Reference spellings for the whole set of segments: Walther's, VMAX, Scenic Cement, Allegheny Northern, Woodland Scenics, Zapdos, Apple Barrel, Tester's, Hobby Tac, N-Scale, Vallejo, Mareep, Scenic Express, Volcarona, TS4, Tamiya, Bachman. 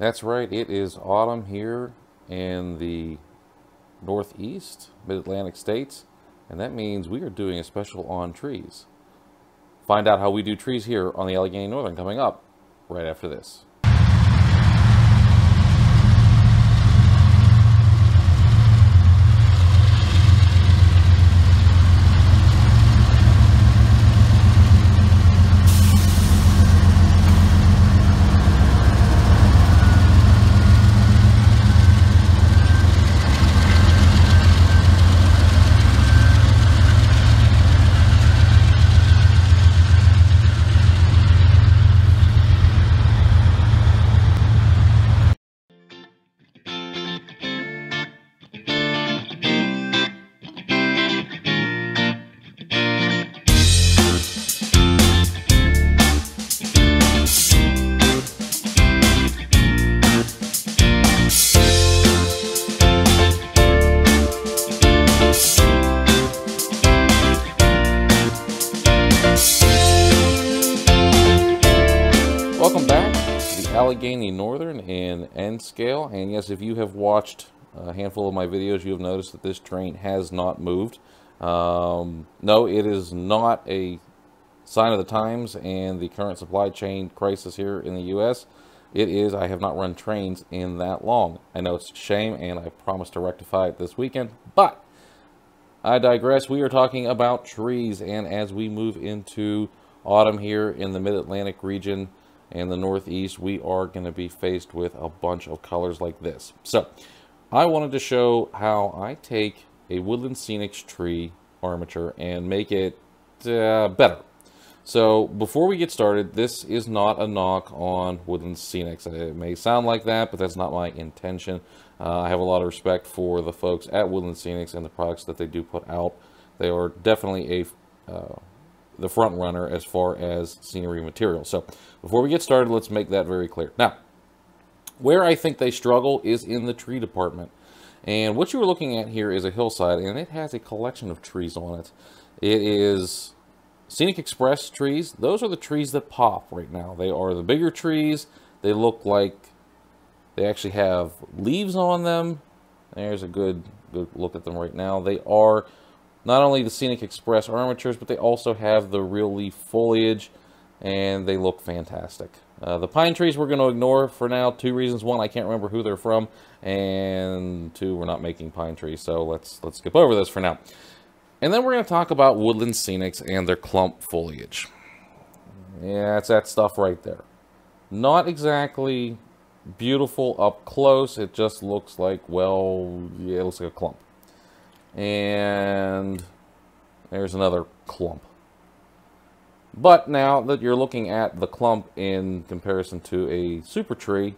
That's right, it is autumn here in the Northeast, Mid-Atlantic states, and that means we are doing a special on trees. Find out how we do trees here on the Allegheny Northern coming up right after this. Allegheny Northern in N-Scale, and yes, if you have watched a handful of my videos, you have noticed that this train has not moved. No, it is not a sign of the times and the current supply chain crisis here in the U.S. It is, I have not run trains in that long. I know it's a shame, and I promise to rectify it this weekend, but I digress. We are talking about trees, and as we move into autumn here in the Mid-Atlantic region, and the Northeast, we are going to be faced with a bunch of colors like this. So I wanted to show how I take a Woodland Scenics tree armature and make it better. So before we get started, this is not a knock on Woodland Scenics. It may sound like that, but that's not my intention. I have a lot of respect for the folks at Woodland Scenics and the products that they do put out. They are definitely a the front runner as far as scenery material. So before we get started, let's make that very clear. Now, where I think they struggle is in the tree department. And what you are looking at here is a hillside, and it has a collection of trees on it. It is Scenic Express trees. Those are the trees that pop right now. They are the bigger trees. They look like they actually have leaves on them. There's a good look at them right now. They are not only the Scenic Express armatures, but they also have the real leaf foliage, and they look fantastic. The pine trees we're going to ignore for now. Two reasons. One, I can't remember who they're from, and two, we're not making pine trees, so let's skip over this for now. And then we're going to talk about Woodland Scenics and their clump foliage. Yeah, it's that stuff right there. Not exactly beautiful up close. It just looks like, well, yeah, it looks like a clump. And there's another clump. But now that you're looking at the clump in comparison to a super tree,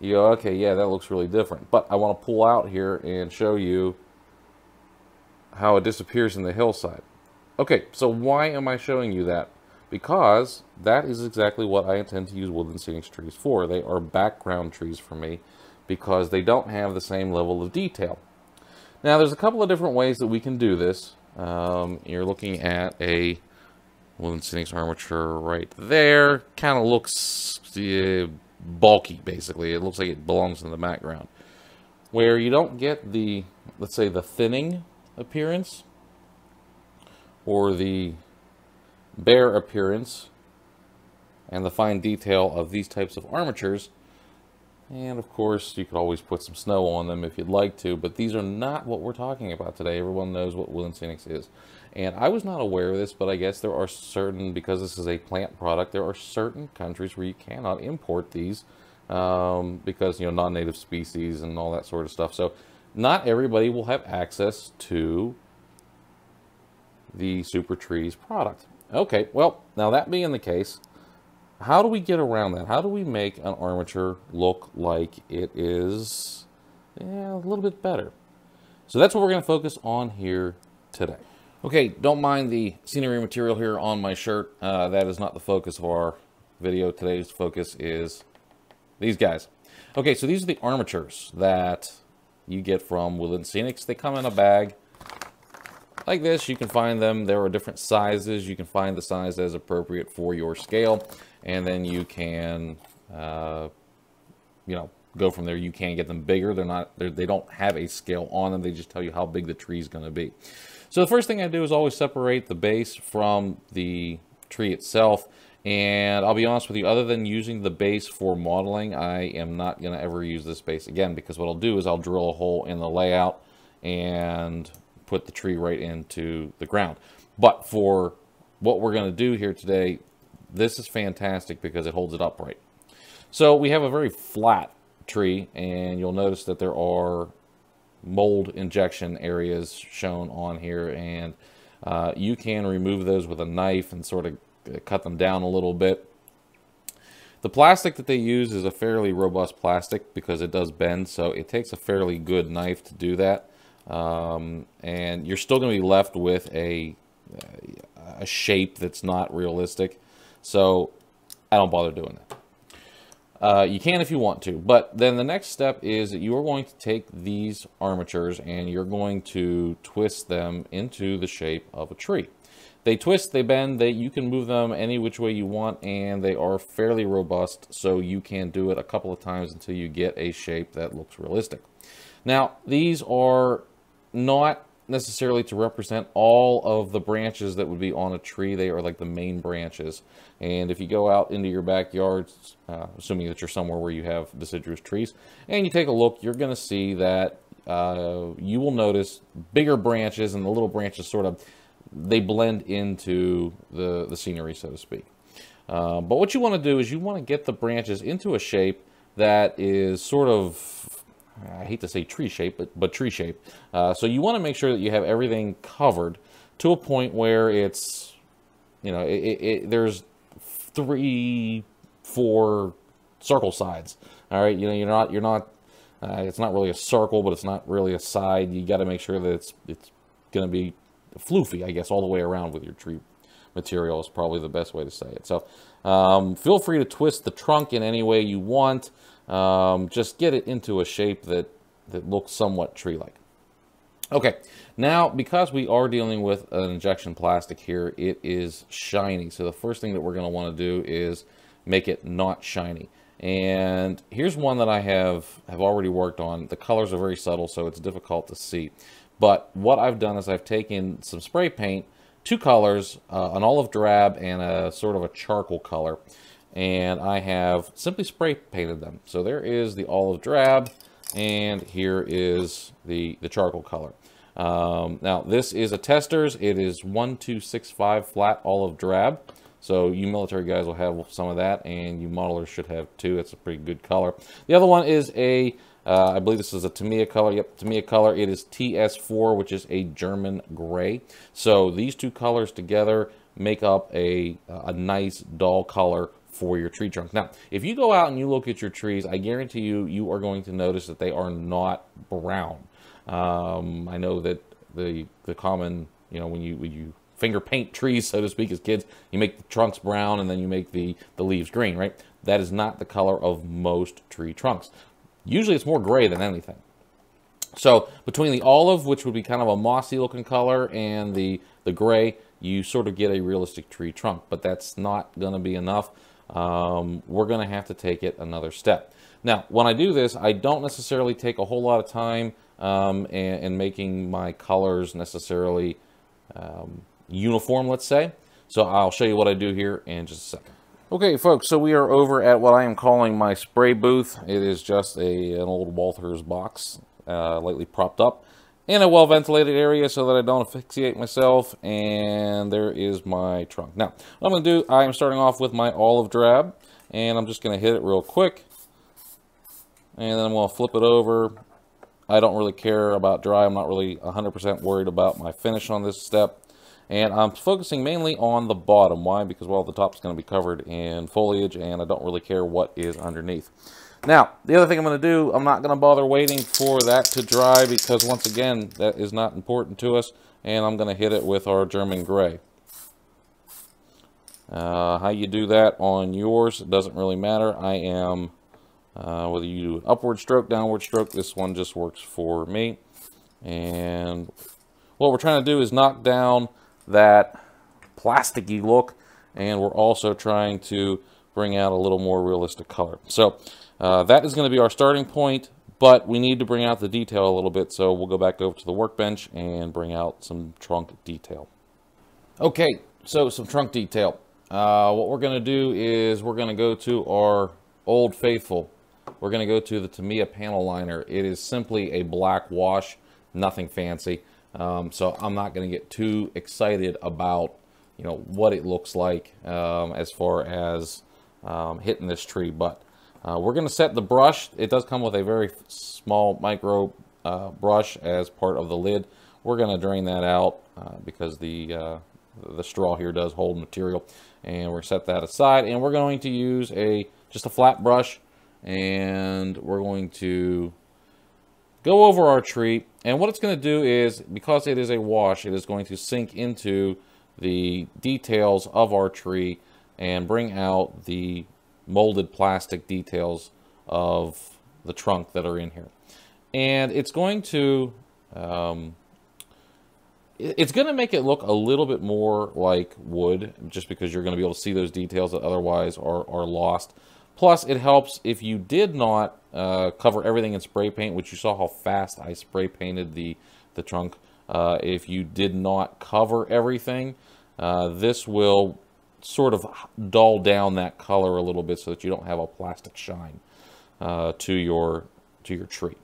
you go, okay, yeah, that looks really different. But I want to pull out here and show you how it disappears in the hillside. Okay, so why am I showing you that? Because that is exactly what I intend to use Woodland Scenics trees for. They are background trees for me because they don't have the same level of detail. Now, there's a couple of different ways that we can do this. You're looking at a Woodland Scenics armature right there. Kind of looks bulky, basically. It looks like it belongs in the background. Where you don't get the, let's say, the thinning appearance or the bare appearance and the fine detail of these types of armatures. And, of course, you could always put some snow on them if you'd like to, but these are not what we're talking about today. Everyone knows what Woodland Scenics is. And I was not aware of this, but I guess there are certain, because this is a plant product, there are certain countries where you cannot import these because, you know, non-native species and all that sort of stuff. So not everybody will have access to the Super Trees product. Okay, well, now that being the case, how do we get around that? How do we make an armature look like it is a little bit better? So that's what we're going to focus on here today. Okay, don't mind the scenery material here on my shirt. That is not the focus of our video. Today's focus is these guys. Okay, so these are the armatures that you get from Woodland Scenics. They come in a bag like this. You can find them. There are different sizes. You can find the size that is appropriate for your scale. And then you can you know, go from there. You can get them bigger. They're not, they don't have a scale on them. They just tell you how big the tree is going to be. So the first thing I do is always separate the base from the tree itself. And I'll be honest with you, other than using the base for modeling, I am not going to ever use this base again, because what I'll do is I'll drill a hole in the layout and put the tree right into the ground. But for what we're going to do here today, this is fantastic because it holds it upright. So we have a very flat tree, and you'll notice that there are mold injection areas shown on here, and you can remove those with a knife and sort of cut them down a little bit. The plastic that they use is a fairly robust plastic because it does bend, so it takes a fairly good knife to do that. And you're still going to be left with a shape that's not realistic, so I don't bother doing that. You can if you want to, but then the next step is that you are going to take these armatures and you're going to twist them into the shape of a tree. They twist, they bend, you can move them any which way you want, and they are fairly robust, so you can do it a couple of times until you get a shape that looks realistic. Now, these are not necessarily to represent all of the branches that would be on a tree. They are like the main branches. And if you go out into your backyards, assuming that you're somewhere where you have deciduous trees, and you take a look, you're going to see that you will notice bigger branches, and the little branches sort of, they blend into the scenery, so to speak. But what you want to do is you want to get the branches into a shape that is sort of, I hate to say tree shape, but tree shape. So you want to make sure that you have everything covered to a point where it's, you know, there's 3, 4 circle sides. All right, you know, it's not really a circle, but it's not really a side. You got to make sure that it's going to be floofy, I guess, all the way around with your tree material is probably the best way to say it. So feel free to twist the trunk in any way you want. Just get it into a shape that looks somewhat tree-like. Okay, now because we are dealing with an injection plastic here, it is shiny. So the first thing that we're going to want to do is make it not shiny. And here's one that I have already worked on. The colors are very subtle, so it's difficult to see. But what I've done is I've taken some spray paint, 2 colors, an olive drab and a sort of a charcoal color, and I have simply spray painted them. So there is the olive drab, and here is the charcoal color. Now this is a Tester's. It is 1265 flat olive drab. So you military guys will have some of that, and you modelers should have 2. It's a pretty good color. The other one is a I believe this is a Tamiya color. Yep, Tamiya color. It is TS4, which is a German gray. So these 2 colors together make up a nice dull color for your tree trunk. Now, if you go out and you look at your trees, I guarantee you, you are going to notice that they are not brown. I know that the common, you know, when you finger paint trees, so to speak, as kids, you make the trunks brown and then you make the leaves green, right? That is not the color of most tree trunks. Usually it's more gray than anything. So between the olive, which would be kind of a mossy looking color, and the gray, you sort of get a realistic tree trunk, but that's not going to be enough. We're going to have to take it another step. Now, when I do this, I don't necessarily take a whole lot of time in making my colors necessarily uniform, let's say. So I'll show you what I do here in just a second. Okay, folks, so we are over at what I am calling my spray booth. It is just an old Walther's box, lightly propped up in a well-ventilated area so that I don't asphyxiate myself. And there is my trunk. Now, what I'm going to do, I'm starting off with my olive drab, and I'm just going to hit it real quick. And then I'm going to flip it over. I don't really care about dry. I'm not really 100% worried about my finish on this step. And I'm focusing mainly on the bottom. Why? Because, well, the top's going to be covered in foliage, and I don't really care what is underneath. Now, the other thing I'm going to do, I'm not going to bother waiting for that to dry because, once again, that is not important to us. And I'm going to hit it with our German gray. How you do that on yours, it doesn't really matter. I am, whether you do an upward stroke, downward stroke, this one just works for me. And what we're trying to do is knock down that plasticky look, and we're also trying to bring out a little more realistic color. So that is going to be our starting point, but we need to bring out the detail a little bit. So we'll go back over to the workbench and bring out some trunk detail. Okay, so some trunk detail. What we're going to do is we're going to go to our Old Faithful. We're going to go to the Tamiya panel liner. It is simply a black wash, nothing fancy. So I'm not going to get too excited about, you know, what it looks like as far as hitting this tree. But we're going to set the brush. It does come with a very small micro brush as part of the lid. We're going to drain that out because the straw here does hold material. And we're set that aside. And we're going to use just a flat brush. And we're going to go over our tree. And what it's going to do is, because it is a wash, it is going to sink into the details of our tree and bring out the molded plastic details of the trunk that are in here. And it's going to make it look a little bit more like wood, just because you're going to be able to see those details that otherwise are lost. Plus, it helps if you did not cover everything in spray paint, which you saw how fast I spray painted the trunk. If you did not cover everything, this will sort of dull down that color a little bit so that you don't have a plastic shine to your tree.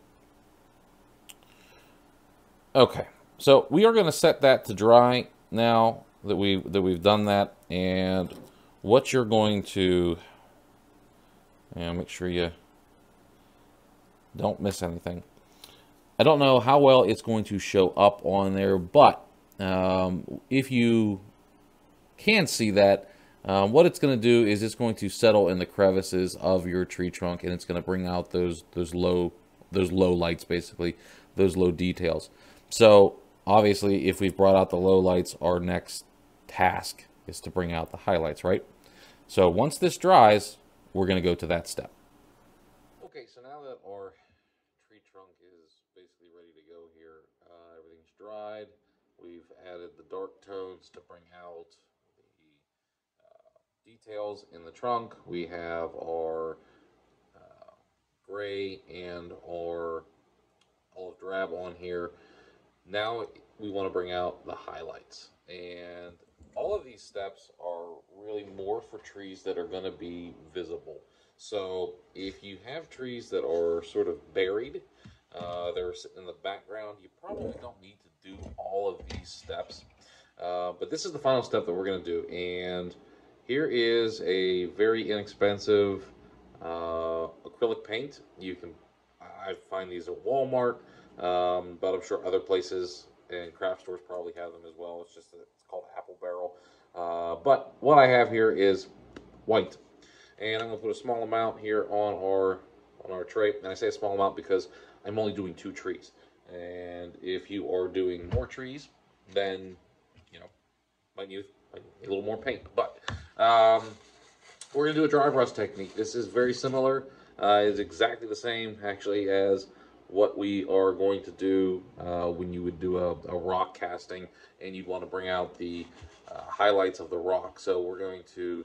Okay, so we are going to set that to dry now that we've done that. And what you're going to... And make sure you don't miss anything. I don't know how well it's going to show up on there, but if you can see that, what it's going to do is it's going to settle in the crevices of your tree trunk, and it's going to bring out those low lights, basically, those low details. So obviously, if we've brought out the low lights, our next task is to bring out the highlights, right? So once this dries, we're going to go to that step. Okay, so now that our tree trunk is basically ready to go here, everything's dried. We've added the dark tones to bring out the details in the trunk. We have our gray and our olive drab on here. Now we want to bring out the highlights. And all of these steps are really more for trees that are going to be visible. So if you have trees that are sort of buried, they're sitting in the background, you probably don't need to do all of these steps. But this is the final step that we're going to do. And here is a very inexpensive acrylic paint. I find these at Walmart, but I'm sure other places and craft stores probably have them as well. It's just that it's called Apple Barrel. But what I have here is white, and I'm going to put a small amount here on our tray. And I say a small amount because I'm only doing 2 trees. And if you are doing more trees, then, you know, might need a little more paint. But we're going to do a dry brush technique. This is very similar. It's exactly the same, actually, as what we are going to do when you would do a rock casting and you'd want to bring out the highlights of the rock. So we're going to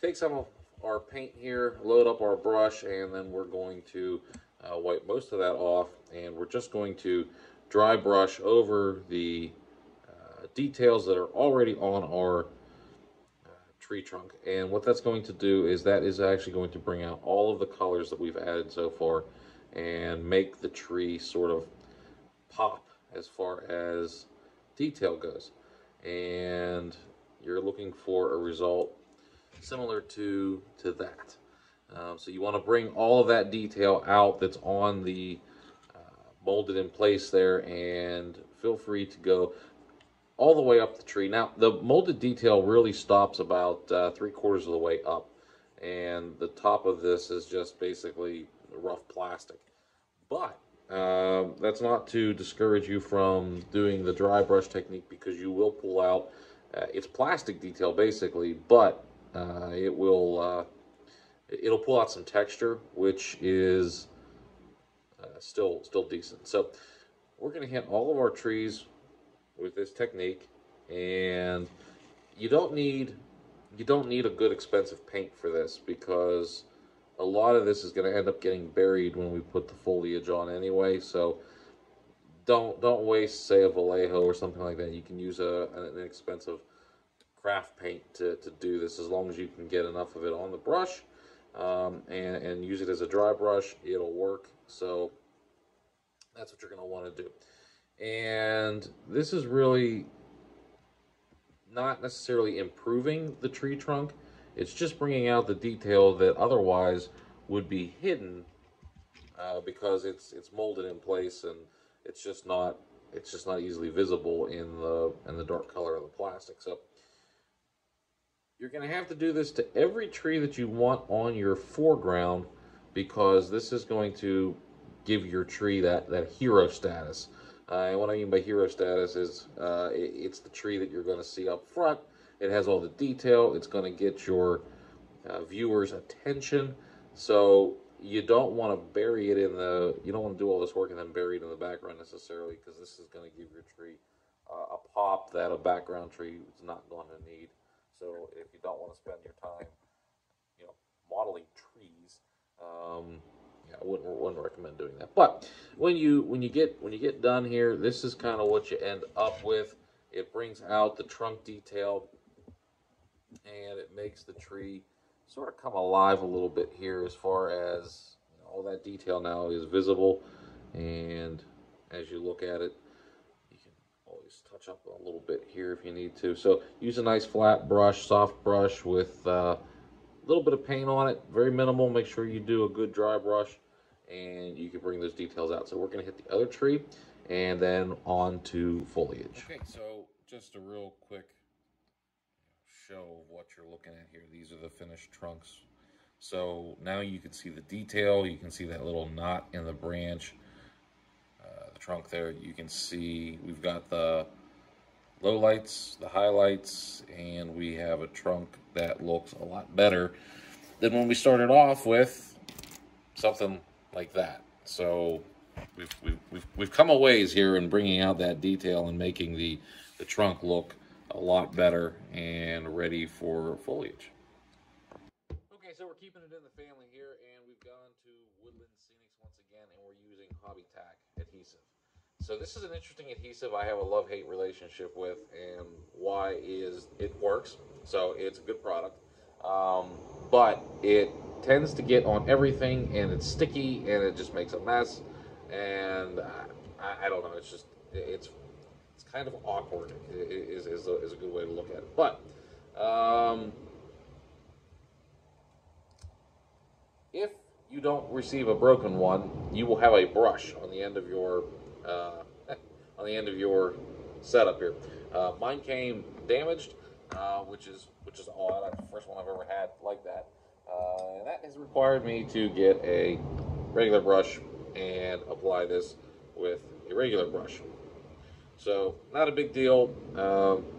take some of our paint here, load up our brush, and then we're going to wipe most of that off, and we're just going to dry brush over the details that are already on our tree trunk. And what that's going to do is that is actually going to bring out all of the colors that we've added so far and make the tree sort of pop as far as detail goes. And you're looking for a result similar to that. So you want to bring all of that detail out that's on the molded in place there, and feel free to go all the way up the tree. Now, the molded detail really stops about 3/4 of the way up, and the top of this is just basically rough plastic. But that's not to discourage you from doing the dry brush technique, because you will pull out it's plastic detail basically, but it'll pull out some texture, which is still decent. So we're gonna hit all of our trees with this technique, and you don't need you don't need a good expensive paint for this, because a lot of this is going to end up getting buried when we put the foliage on anyway. So don't waste, say, a Vallejo or something like that. You can use an inexpensive craft paint to do this, as long as you can get enough of it on the brush and use it as a dry brush. It'll work. So that's what you're going to want to do. And this is really not necessarily improving the tree trunk. It's just bringing out the detail that otherwise would be hidden because it's molded in place, and it's just not easily visible in the dark color of the plastic. So you're going to have to do this to every tree that you want on your foreground, because this is going to give your tree that hero status. And what I mean by hero status is it's the tree that you're going to see up front. It has all the detail. It's going to get your viewers' attention. So you don't want to bury it you don't want to do all this work and then bury it in the background necessarily, because this is going to give your tree a pop that a background tree is not going to need. So if you don't want to spend your time, modeling trees, I wouldn't recommend doing that. But when you get done here, this is kind of what you end up with. It brings out the trunk detail, and it makes the tree sort of come alive a little bit here, as far as all that detail now is visible. And as you look at it, you can always touch up a little bit here if you need to. So use a nice flat brush, soft brush with a little bit of paint on it, very minimal. Make sure you do a good dry brush, and you can bring those details out. So we're going to hit the other tree and then on to foliage. Okay, so just a real quick show of what you're looking at here. These are the finished trunks. So now you can see the detail. You can see that little knot in the branch, the trunk there. You can see we've got the low lights, the highlights, and we have a trunk that looks a lot better than when we started off with something like that. So we've come a ways here in bringing out that detail and making the trunk look a lot better and ready for foliage. Okay, so we're keeping it in the family here, and we've gone to Woodland Scenics once again, and we're using Hobby Tac adhesive. So this is an interesting adhesive I have a love-hate relationship with, and why is it works. So it's a good product, but it tends to get on everything, and it's sticky, and it just makes a mess. And I don't know, it's kind of awkward is a good way to look at it. But if you don't receive a broken one, you will have a brush on the end of your setup here. Mine came damaged, which is odd. That's the first one I've ever had like that, and that has required me to get a regular brush and apply this with a regular brush. So not a big deal,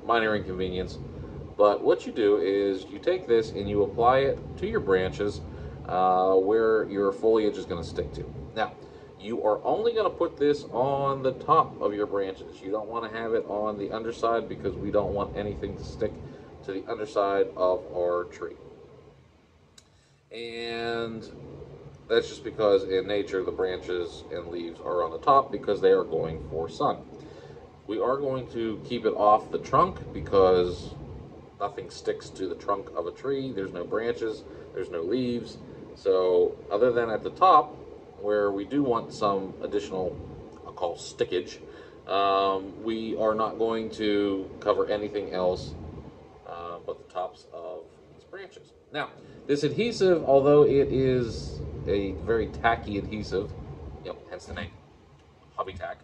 minor inconvenience. But what you do is you take this and you apply it to your branches where your foliage is going to stick to. Now, you are only going to put this on the top of your branches. You don't want to have it on the underside, because we don't want anything to stick to the underside of our tree. And that's just because in nature, the branches and leaves are on the top because they are going for sun. We are going to keep it off the trunk, because nothing sticks to the trunk of a tree. There's no branches, there's no leaves. So other than at the top, where we do want some additional, I'll call stickage, we are not going to cover anything else but the tops of these branches. Now, this adhesive, although it is a very tacky adhesive, hence the name, Hobby Tac,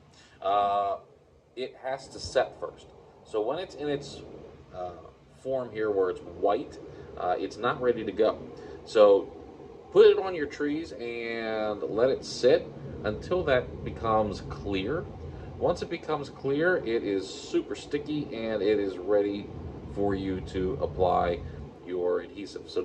it has to set first. So when it's in its form here where it's white, it's not ready to go. So put it on your trees and let it sit until that becomes clear. Once it becomes clear, it is super sticky, and it is ready for you to apply your adhesive. So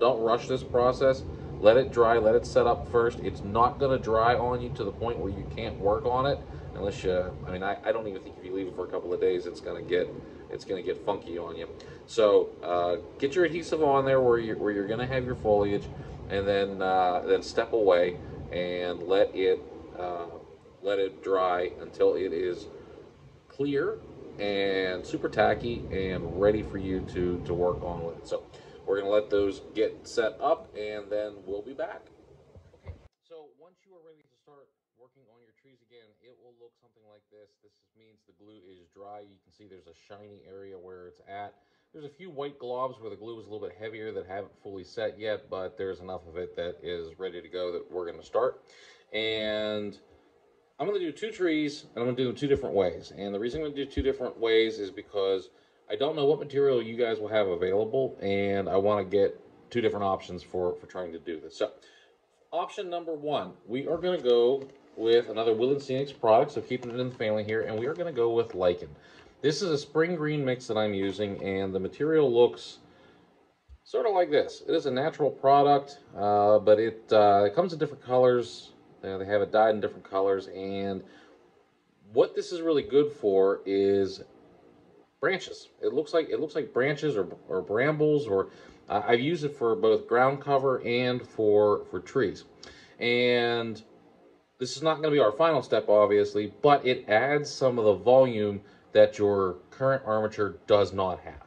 don't rush this process. Let it dry, let it set up first. It's not gonna dry on you to the point where you can't work on it, unless you, I don't even think if you leave it for a couple of days, it's gonna get it's going to get funky on you. So get your adhesive on there where you're going to have your foliage, and then step away and let it dry until it is clear and super tacky and ready for you to work on with it. So we're going to let those get set up, and then we'll be back. Okay. So once you are ready to start working on your trees again, it will look something like this. This means the glue is dry. You can see there's a shiny area where it's at. There's a few white globs where the glue is a little bit heavier that haven't fully set yet, but there's enough of it that is ready to go that we're going to start. And I'm going to do two trees, and I'm going to do them two different ways. And the reason I'm going to do two different ways is because I don't know what material you guys will have available, and I want to get two different options for trying to do this. So option number one, we are going to go with another Woodland Scenics product, so keeping it in the family here, and we are going to go with lichen. This is a spring green mix that I'm using, and the material looks sort of like this. It is a natural product, but it comes in different colors. They have it dyed in different colors, and what this is really good for is branches. It looks like branches or brambles, or I've used it for both ground cover and for trees. And this is not going to be our final step, obviously, but it adds some of the volume that your current armature does not have.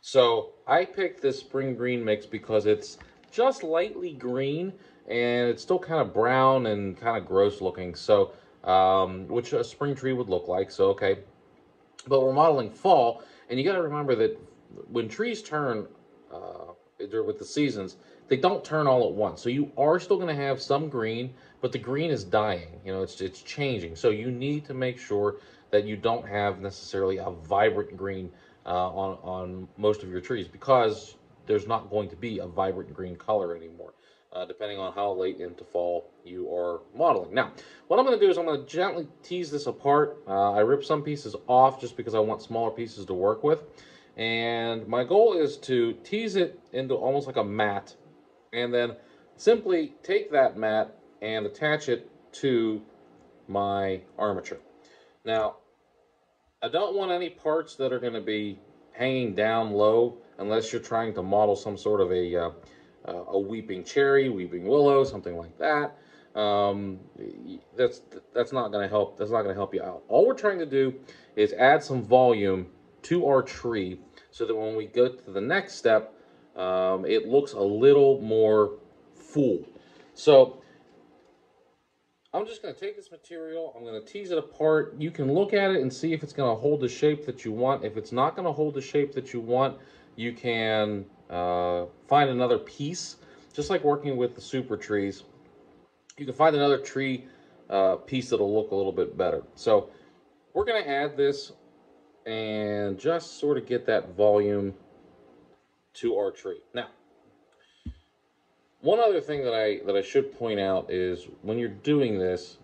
So I picked this spring green mix because it's just lightly green, and it's still kind of brown and kind of gross looking, so which a spring tree would look like. So okay, but we're modeling fall, and you got to remember that when trees turn with the seasons, they don't turn all at once. So you are still going to have some green, but the green is dying. You know, it's changing. So you need to make sure that you don't have necessarily a vibrant green on most of your trees, because there's not going to be a vibrant green color anymore, depending on how late into fall you are modeling. Now, what I'm going to do is I'm going to gently tease this apart. I rip some pieces off just because I want smaller pieces to work with. And my goal is to tease it into almost like a mat, and then simply take that mat and attach it to my armature. Now, I don't want any parts that are going to be hanging down low, unless you're trying to model some sort of a weeping cherry, weeping willow, something like that. That's not going to help. That's not going to help you out. All we're trying to do is add some volume to our tree, so that when we go to the next step, it looks a little more full. So I'm just going to take this material, I'm going to tease it apart. You can look at it and see if it's going to hold the shape that you want. If it's not going to hold the shape that you want, you can find another piece. Just like working with the super trees, you can find another tree piece that'll look a little bit better. So we're going to add this and just sort of get that volume to our tree. Now, one other thing that I should point out is when you're doing this,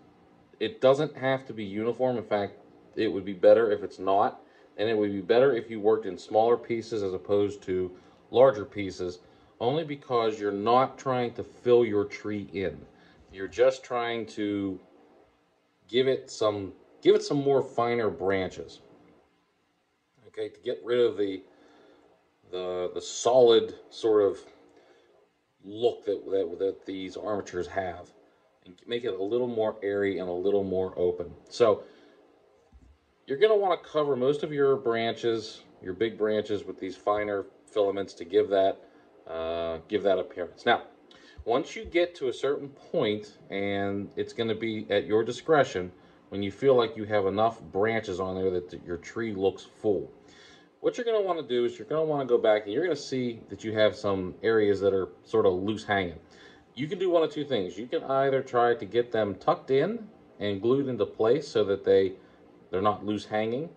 it doesn't have to be uniform. In fact, it would be better if it's not, and it would be better if you worked in smaller pieces as opposed to larger pieces, only because you're not trying to fill your tree in. You're just trying to give it some more finer branches. Okay, to get rid of the solid sort of look that these armatures have, and make it a little more airy and a little more open. So you're going to want to cover most of your branches, your big branches, with these finer filaments to give that appearance. Now, once you get to a certain point, and it's going to be at your discretion when you feel like you have enough branches on there that your tree looks full, what you're going to want to do is you're going to want to go back, and you're going to see that you have some areas that are sort of loose hanging. You can do one of two things. You can either try to get them tucked in and glued into place so that they're not loose hanging,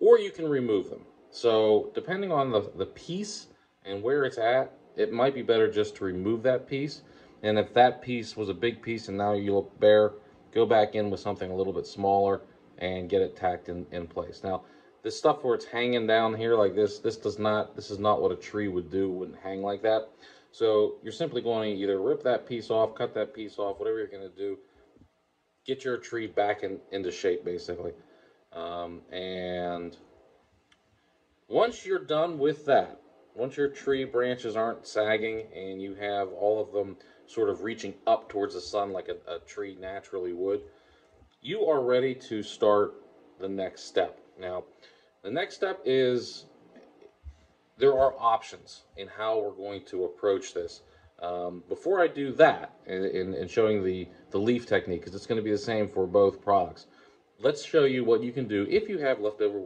or you can remove them. So depending on the piece and where it's at, it might be better just to remove that piece. And if that piece was a big piece and now you look bare, go back in with something a little bit smaller and get it tacked in place. Now, this stuff where it's hanging down here like this, this is not what a tree would do. It wouldn't hang like that. So you're simply going to either rip that piece off, cut that piece off, whatever you're going to do, get your tree back into shape, basically. And Once you're done with that, once your tree branches aren't sagging and you have all of them sort of reaching up towards the sun like a tree naturally would, you are ready to start the next step. Now, the next step is there are options in how we're going to approach this. Before I do that, in showing the leaf technique, because it's going to be the same for both products, let's show you what you can do if you have leftover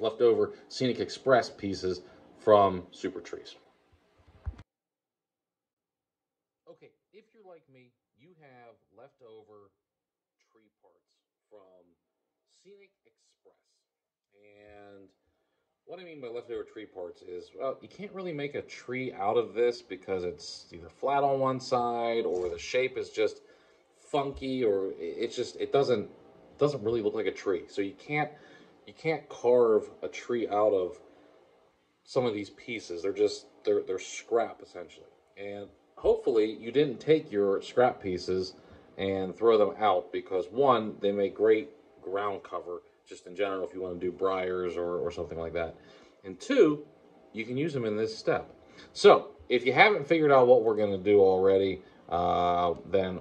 leftover Scenic Express pieces from Super Trees. Okay, if you're like me, you have leftover tree parts from Scenic Express. And what I mean by leftover tree parts is, well, you can't really make a tree out of this because it's either flat on one side or the shape is just funky, or it's just, it doesn't really look like a tree. So you can't carve a tree out of some of these pieces. They're just, they're scrap essentially. And hopefully you didn't take your scrap pieces and throw them out because, one, they make great ground cover just in general if you want to do briars or something like that. And two, you can use them in this step. So if you haven't figured out what we're going to do already, then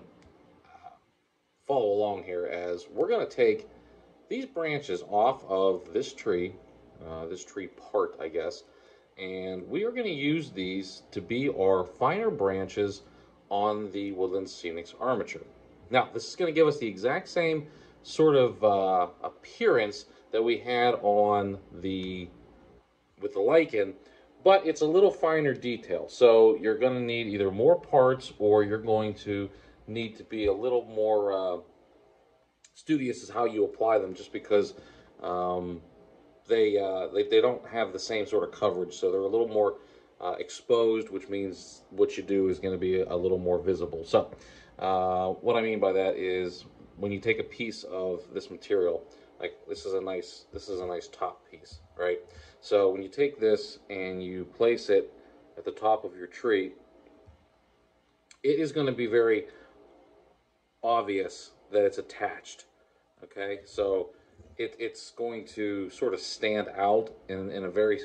follow along here as we're going to take these branches off of this tree part, I guess, and we are going to use these to be our finer branches on the Woodland Scenics armature. Now, this is going to give us the exact same sort of appearance that we had with the lichen, but it's a little finer detail. So you're going to need either more parts or you're going to need to be a little more studious is how you apply them, just because they don't have the same sort of coverage, so they're a little more exposed, which means what you do is going to be a little more visible. So what I mean by that is when you take a piece of this material, like this is a nice top piece, right? So when you take this and you place it at the top of your tree, it is going to be very obvious that it's attached. Okay, so it's going to sort of stand out in a very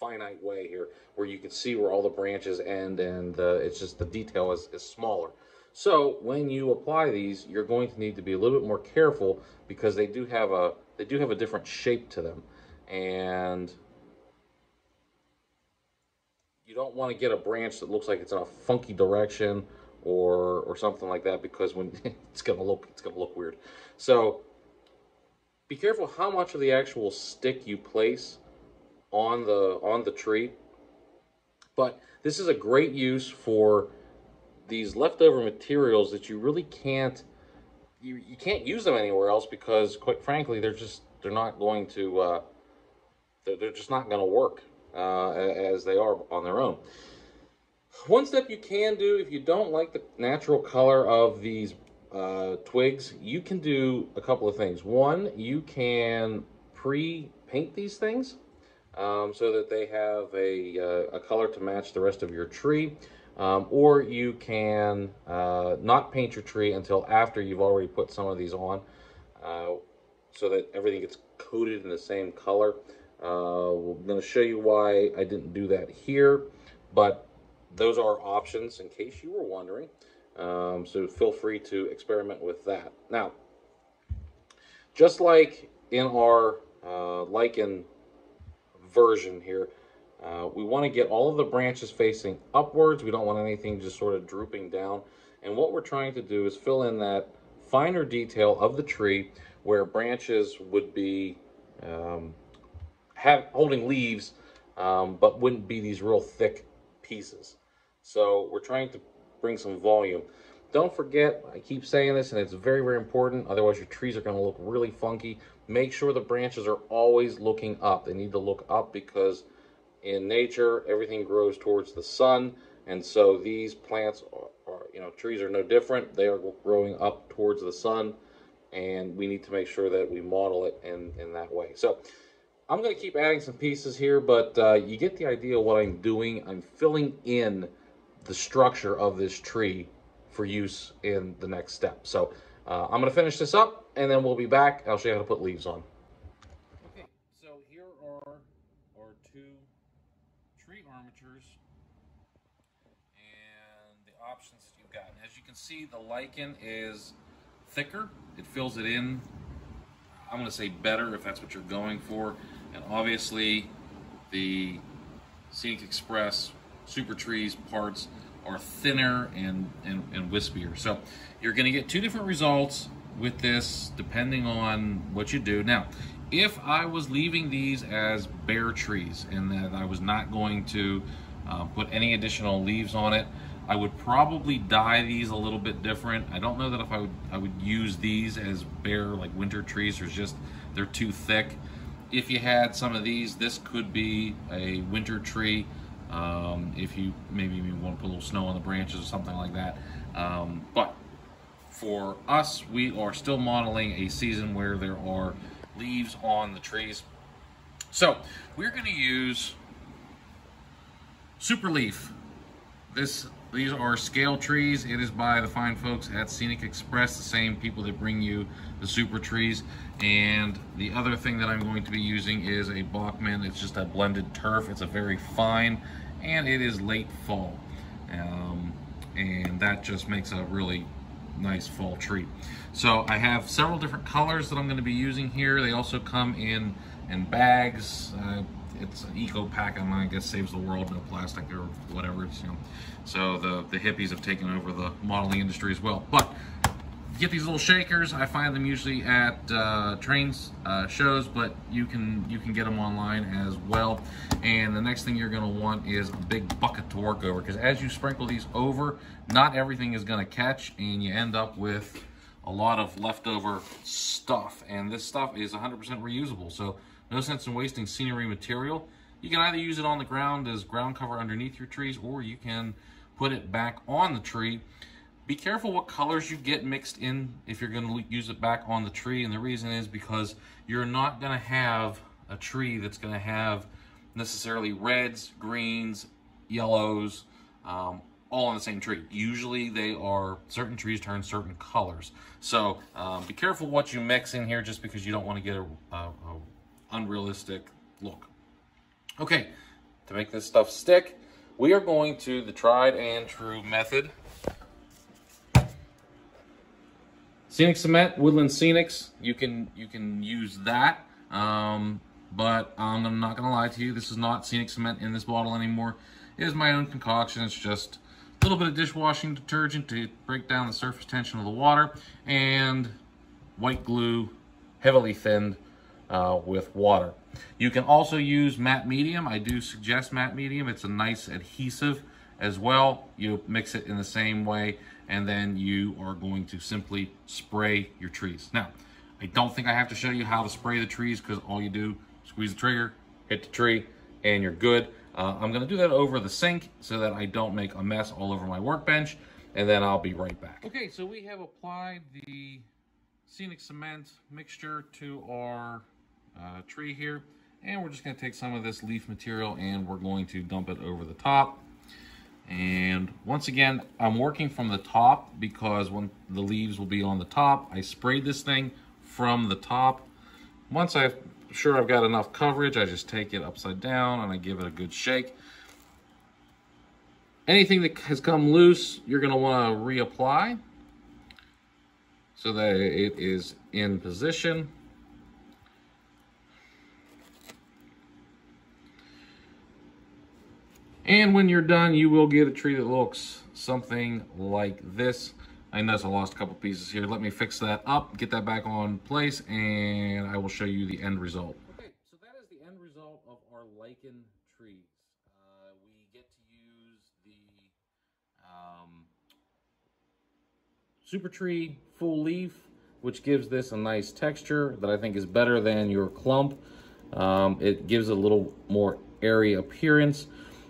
finite way here, where you can see where all the branches end, and it's just the detail is smaller. So when you apply these, you're going to need to be a little bit more careful because they do have a different shape to them, and you don't want to get a branch that looks like it's in a funky direction or something like that, because when it's gonna look weird. So be careful how much of the actual stick you place on the tree. But this is a great use for these leftover materials that you really can't you can't use them anywhere else, because quite frankly they're just not going to work as they are on their own. One step you can do, if you don't like the natural color of these twigs, you can do a couple of things. One, you can pre-paint these things so that they have a color to match the rest of your tree, or you can not paint your tree until after you've already put some of these on, so that everything gets coated in the same color. I'm going to show you why I didn't do that here, but those are options in case you were wondering, so feel free to experiment with that. Now, just like in our lichen version here, we want to get all of the branches facing upwards. We don't want anything just sort of drooping down, and what we're trying to do is fill in that finer detail of the tree where branches would be holding leaves, but wouldn't be these real thick pieces. So we're trying to bring some volume. Don't forget, I keep saying this, and it's very, very important, otherwise your trees are going to look really funky. Make sure the branches are always looking up. They need to look up because in nature, everything grows towards the sun, and so these plants are trees are no different. They are growing up towards the sun, and we need to make sure that we model it in that way. So I'm going to keep adding some pieces here, but you get the idea of what I'm doing. I'm filling in the structure of this tree for use in the next step. So I'm going to finish this up, and then we'll be back. I'll show you how to put leaves on. Okay, so features and the options that you've gotten. As you can see, the lichen is thicker. It fills it in, I'm going to say better if that's what you're going for. And obviously the Scenic Express Super Trees parts are thinner and wispier. So you're going to get two different results with this depending on what you do. Now, if I was leaving these as bare trees and that I was not going to put any additional leaves on it, I would probably dye these a little bit different. I don't know that if I would use these as bare like winter trees. There's just, they're too thick. If you had some of these, this could be a winter tree. If you maybe want to put a little snow on the branches or something like that. But for us, we are still modeling a season where there are leaves on the trees. So we're going to use Super Leaf. These are scale trees. It is by the fine folks at Scenic Express, the same people that bring you the Super Trees. And the other thing that I'm going to be using is a Bachman. It's just a blended turf. It's a very fine, and it is late fall. And that just makes a really nice fall tree. So I have several different colors that I'm going to be using here. They also come in bags. It's an eco pack online, I guess, saves the world, no plastic or whatever. It's, you know, so the hippies have taken over the modeling industry as well. But you get these little shakers. I find them usually at train shows, but you can get them online as well. And the next thing you're going to want is a big bucket to work over, because as you sprinkle these over, not everything is going to catch, and you end up with a lot of leftover stuff. And this stuff is 100% reusable, so no sense in wasting scenery material. You can either use it on the ground as ground cover underneath your trees, or you can put it back on the tree. Be careful what colors you get mixed in if you're going to use it back on the tree. And the reason is because you're not going to have a tree that's going to have necessarily reds, greens, yellows, all on the same tree. Usually they are, certain trees turn certain colors. So be careful what you mix in here, just because you don't want to get a unrealistic look. Okay, to make this stuff stick, we are going to the tried and true method. Scenic Cement, Woodland Scenics, you can use that, but I'm not gonna lie to you, this is not Scenic Cement in this bottle anymore. It is my own concoction. It's just a little bit of dishwashing detergent to break down the surface tension of the water, and white glue, heavily thinned, with water. You can also use matte medium. I do suggest matte medium. It's a nice adhesive as well. You mix it in the same way, and then you are going to simply spray your trees. Now, I don't think I have to show you how to spray the trees, because all you do, squeeze the trigger, hit the tree, and you're good. I'm gonna do that over the sink so that I don't make a mess all over my workbench, and then I'll be right back. Okay, so we have applied the Scenic Cement mixture to our tree here, and we're just going to take some of this leaf material and we're going to dump it over the top. And once again, I'm working from the top, because when the leaves will be on the top, I sprayed this thing from the top. Once I'm sure I've got enough coverage, I just take it upside down and I give it a good shake. Anything that has come loose, you're going to want to reapply so that it is in position. And when you're done, you will get a tree that looks something like this. I notice I lost a couple pieces here. Let me fix that up, get that back on place, and I will show you the end result. Okay, so that is the end result of our lichen trees. We get to use the Super Tree full leaf, which gives this a nice texture that I think is better than your clump. It gives a little more airy appearance.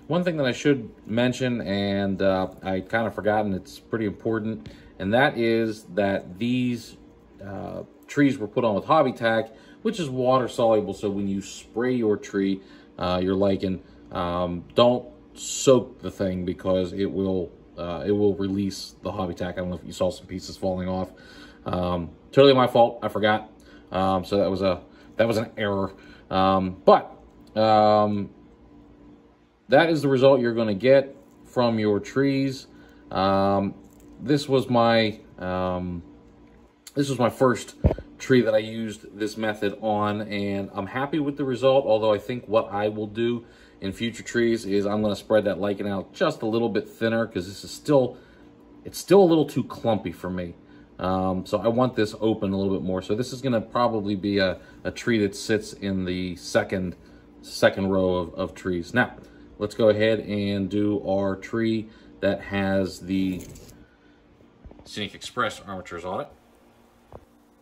One thing that I should mention, and I kind of forgotten, it's pretty important, and that is that these trees were put on with Hobby Tac, which is water soluble. So when you spray your tree, your lichen, don't soak the thing, because it will release the Hobby Tac. I don't know if you saw some pieces falling off. Totally my fault. I forgot. So that was an error. But that is the result you're going to get from your trees. This was my first tree that I used this method on, and I'm happy with the result, although I think what I will do in future trees is I'm going to spread that lichen out just a little bit thinner, because this is still, it's still a little too clumpy for me. So I want this open a little bit more. So this is going to probably be a tree that sits in the second row of trees. Now, let's go ahead and do our tree that has the Scenic Express armatures on it.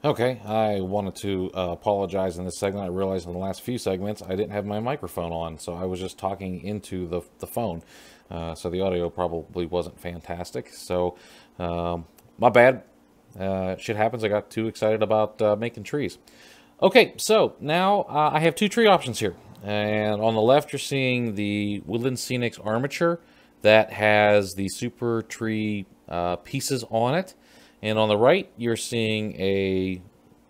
Okay, I wanted to apologize in this segment. I realized in the last few segments I didn't have my microphone on, so I was just talking into the phone. So the audio probably wasn't fantastic. So my bad. Shit happens. I got too excited about making trees. Okay, so now I have two tree options here. And on the left, you're seeing the Woodland Scenics armature that has the super tree pieces on it. And on the right, you're seeing a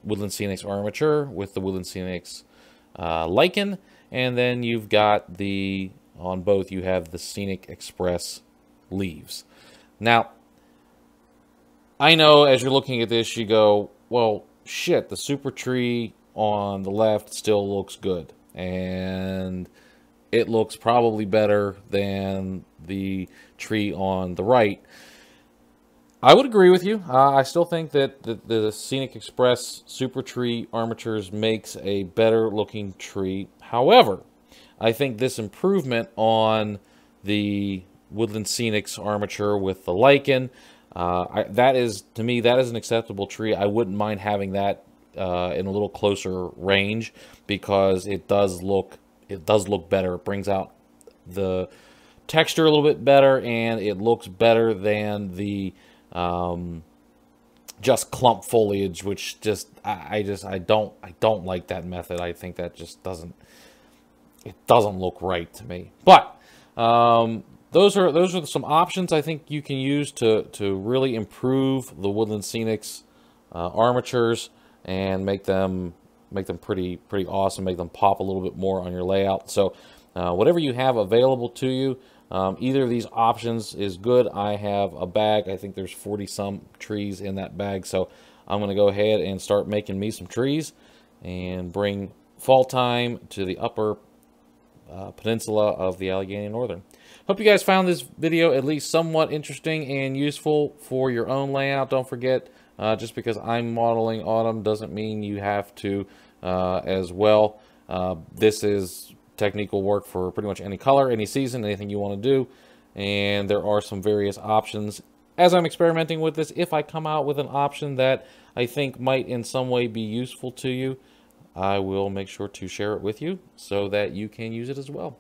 Woodland Scenics armature with the Woodland Scenics lichen. And then you've got the, on both, you have the Scenic Express leaves. Now, I know as you're looking at this, you go, well, shit, the super tree on the left still looks good. And it looks probably better than the tree on the right. I would agree with you. I still think that the Scenic Express super tree armatures makes a better looking tree. However, I think this improvement on the Woodland Scenics armature with the lichen, that is, to me, that is an acceptable tree. I wouldn't mind having that in a little closer range, because it does look better. It brings out the texture a little bit better, and it looks better than the just clump foliage, which just I don't like that method. I think that just doesn't look right to me. But those are some options I think you can use to really improve the Woodland Scenics armatures and make them pretty awesome, make them pop a little bit more on your layout. So whatever you have available to you, either of these options is good. I have a bag. I think there's 40-some trees in that bag. So I'm going to go ahead and start making me some trees and bring fall time to the upper peninsula of the Allegheny Northern. Hope you guys found this video at least somewhat interesting and useful for your own layout. Don't forget, just because I'm modeling autumn doesn't mean you have to as well. This is... technique will work for pretty much any color, any season, anything you want to do, and there are some various options. As I'm experimenting with this, if I come out with an option that I think might in some way be useful to you, I will make sure to share it with you so that you can use it as well.